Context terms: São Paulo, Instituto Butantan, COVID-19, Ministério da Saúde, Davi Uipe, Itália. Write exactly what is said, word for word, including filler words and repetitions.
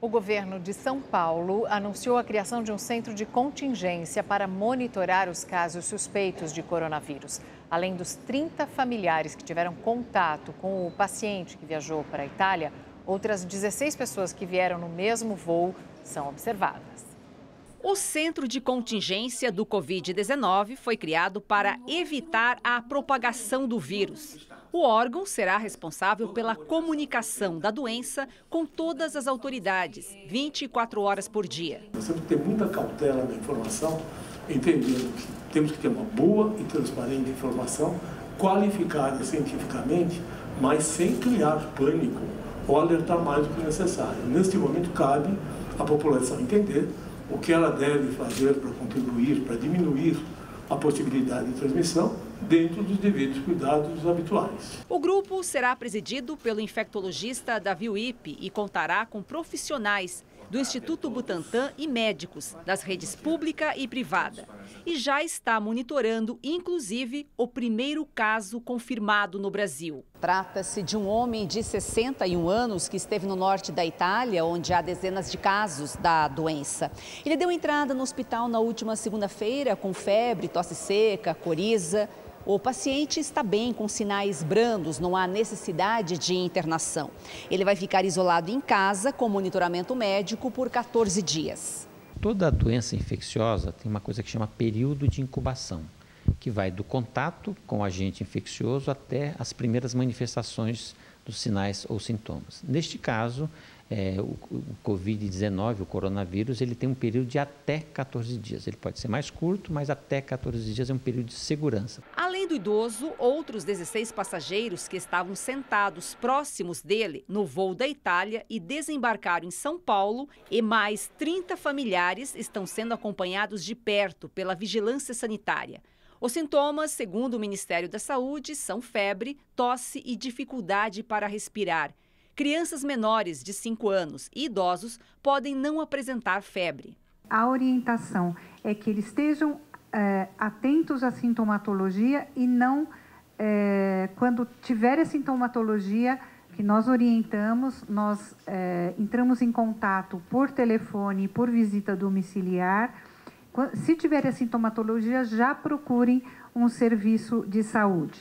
O governo de São Paulo anunciou a criação de um centro de contingência para monitorar os casos suspeitos de coronavírus. Além dos trinta familiares que tiveram contato com o paciente que viajou para a Itália, outras dezesseis pessoas que vieram no mesmo voo são observadas. O Centro de Contingência do covid dezenove foi criado para evitar a propagação do vírus. O órgão será responsável pela comunicação da doença com todas as autoridades, vinte e quatro horas por dia. Nós temos que ter muita cautela na informação, entendendo que temos que ter uma boa e transparente informação, qualificada cientificamente, mas sem criar pânico ou alertar mais do que necessário. Neste momento, cabe à população entender o que ela deve fazer para contribuir, para diminuir a possibilidade de transmissão, dentro dos devidos cuidados habituais. O grupo será presidido pelo infectologista Davi Uipe e contará com profissionais do Instituto Butantan e médicos das redes pública e privada. E já está monitorando, inclusive, o primeiro caso confirmado no Brasil. Trata-se de um homem de sessenta e um anos que esteve no norte da Itália, onde há dezenas de casos da doença. Ele deu entrada no hospital na última segunda-feira com febre, tosse seca, coriza. O paciente está bem, com sinais brandos, não há necessidade de internação. Ele vai ficar isolado em casa com monitoramento médico por quatorze dias. Toda doença infecciosa tem uma coisa que chama período de incubação, que vai do contato com o agente infeccioso até as primeiras manifestações dos sinais ou sintomas. Neste caso, é, o, o covid dezenove, o coronavírus, ele tem um período de até quatorze dias. Ele pode ser mais curto, mas até quatorze dias é um período de segurança. Além do idoso, outros dezesseis passageiros que estavam sentados próximos dele no voo da Itália e desembarcaram em São Paulo e mais trinta familiares estão sendo acompanhados de perto pela vigilância sanitária. Os sintomas, segundo o Ministério da Saúde, são febre, tosse e dificuldade para respirar. Crianças menores de cinco anos e idosos podem não apresentar febre. A orientação é que eles estejam é, atentos à sintomatologia e não, é, quando tiver a sintomatologia que nós orientamos, nós é, entramos em contato por telefone, por visita domiciliar. Se tiverem a sintomatologia, já procurem um serviço de saúde.